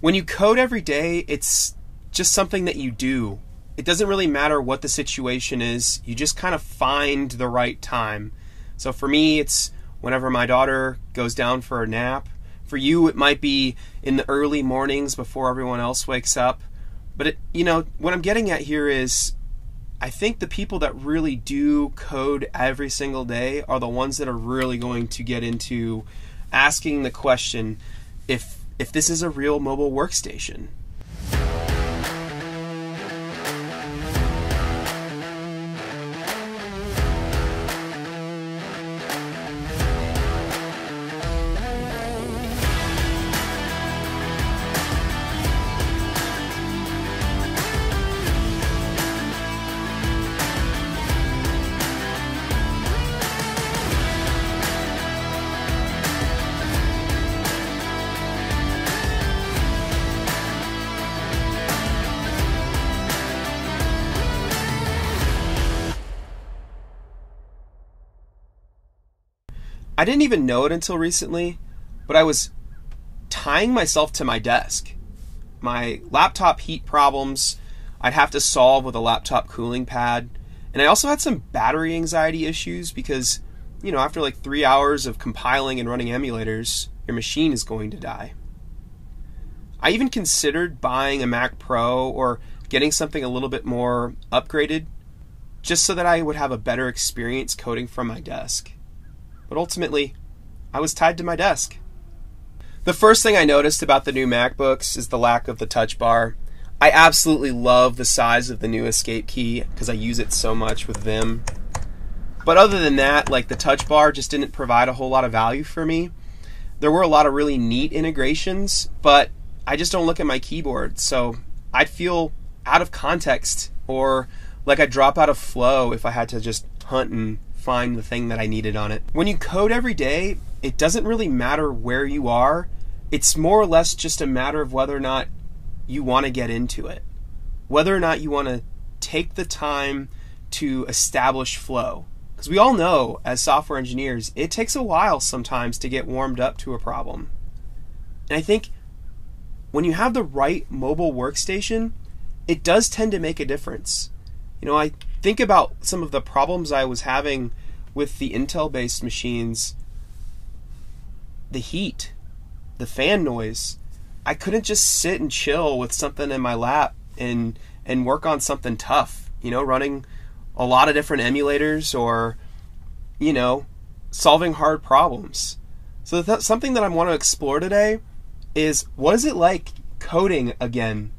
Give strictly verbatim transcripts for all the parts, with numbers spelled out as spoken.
When you code every day, it's just something that you do. It doesn't really matter what the situation is. You just kind of find the right time. So for me, it's whenever my daughter goes down for a nap. For you, it might be in the early mornings before everyone else wakes up. But it, you know, what I'm getting at here is I think the people that really do code every single day are the ones that are really going to get into asking the question if if this is a real mobile workstation. I didn't even know it until recently, but I was tying myself to my desk. My laptop heat problems I'd have to solve with a laptop cooling pad. And I also had some battery anxiety issues because, you know, after like three hours of compiling and running emulators, your machine is going to die. I even considered buying a Mac Pro or getting something a little bit more upgraded just so that I would have a better experience coding from my desk. But ultimately, I was tied to my desk. The first thing I noticed about the new MacBooks is the lack of the touch bar. I absolutely love the size of the new escape key because I use it so much with Vim. But other than that, like the touch bar just didn't provide a whole lot of value for me. There were a lot of really neat integrations, but I just don't look at my keyboard. So I'd feel out of context or like I'd drop out of flow if I had to just hunt and find the thing that I needed on it. When you code every day, it doesn't really matter where you are. It's more or less just a matter of whether or not you want to get into it, whether or not you want to take the time to establish flow. Because we all know as software engineers, it takes a while sometimes to get warmed up to a problem. And I think when you have the right mobile workstation, it does tend to make a difference. You know, I think about some of the problems I was having with the Intel-based machines, the heat, the fan noise. I couldn't just sit and chill with something in my lap and and work on something tough, you know, running a lot of different emulators or, you know, solving hard problems. So that's something that I want to explore today is what is it like coding again?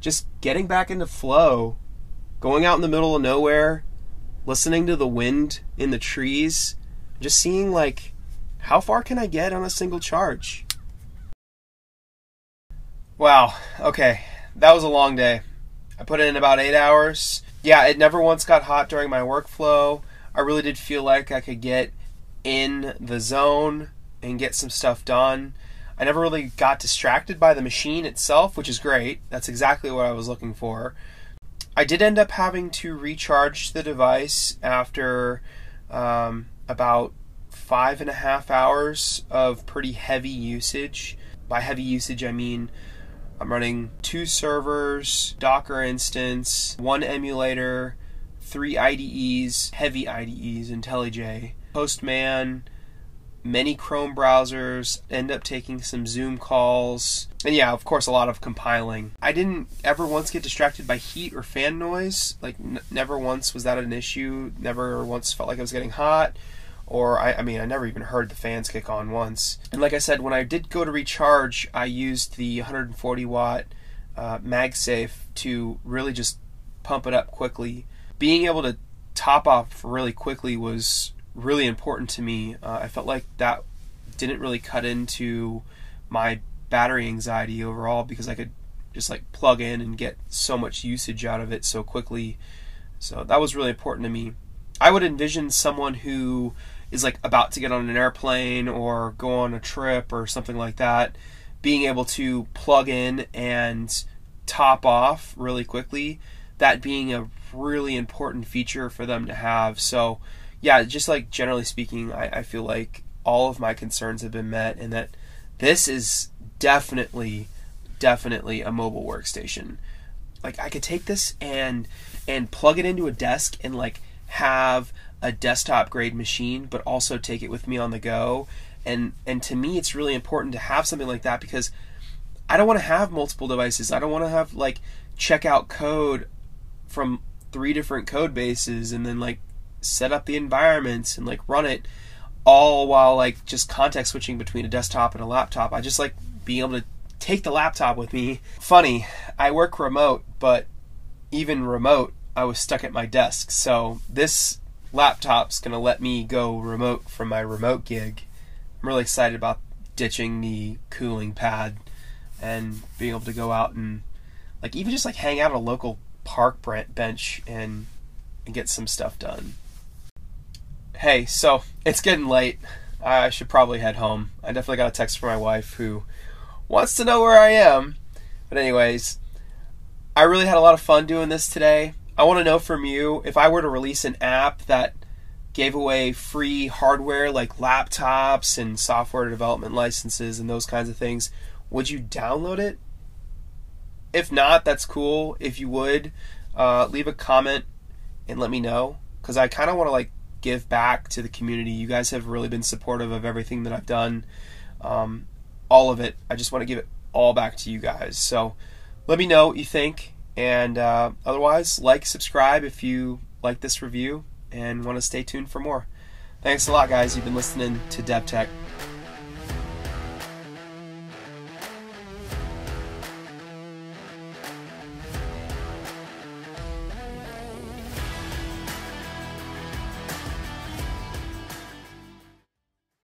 Just getting back into flow. Going out in the middle of nowhere, listening to the wind in the trees, just seeing like, how far can I get on a single charge? Wow, okay, that was a long day. I put in about eight hours. Yeah, it never once got hot during my workflow. I really did feel like I could get in the zone and get some stuff done. I never really got distracted by the machine itself, which is great. That's exactly what I was looking for. I did end up having to recharge the device after um, about five and a half hours of pretty heavy usage. By heavy usage, I mean I'm running two servers, Docker instance, one emulator, three I D Es, heavy I D Es, IntelliJ, Postman, many Chrome browsers, end up taking some Zoom calls, and yeah, of course, a lot of compiling. I didn't ever once get distracted by heat or fan noise. Like, n never once was that an issue. Never once felt like I was getting hot, or I, I mean, I never even heard the fans kick on once. And like I said, when I did go to recharge, I used the one hundred forty watt uh, MagSafe to really just pump it up quickly. Being able to top off really quickly was really important to me. Uh, I felt like that didn't really cut into my battery anxiety overall because I could just like plug in and get so much usage out of it so quickly. So that was really important to me. I would envision someone who is like about to get on an airplane or go on a trip or something like that, being able to plug in and top off really quickly, that being a really important feature for them to have. So yeah, just like generally speaking, I, I feel like all of my concerns have been met and that this is definitely, definitely a mobile workstation. Like, I could take this and and plug it into a desk and like have a desktop grade machine, but also take it with me on the go. And and to me, it's really important to have something like that, because I don't want to have multiple devices. I don't want to have like check out code from three different code bases and then like set up the environments and like run it, all while like just context switching between a desktop and a laptop. I just like being able to take the laptop with me. Funny, I work remote, but even remote, I was stuck at my desk. So this laptop's gonna let me go remote from my remote gig. I'm really excited about ditching the cooling pad and being able to go out and like even just like hang out at a local park bench and, and get some stuff done. Hey, so it's getting late. I should probably head home. I definitely got a text from my wife who wants to know where I am. But anyways, I really had a lot of fun doing this today. I want to know from you, if I were to release an app that gave away free hardware like laptops and software development licenses and those kinds of things, would you download it? If not, that's cool. If you would, uh, leave a comment and let me know, because I kind of want to like give back to the community. You guys have really been supportive of everything that I've done, um, all of it. I just want to give it all back to you guys. So let me know what you think, and uh, otherwise, like, subscribe if you like this review and want to stay tuned for more. Thanks a lot, guys. You've been listening to DevTech.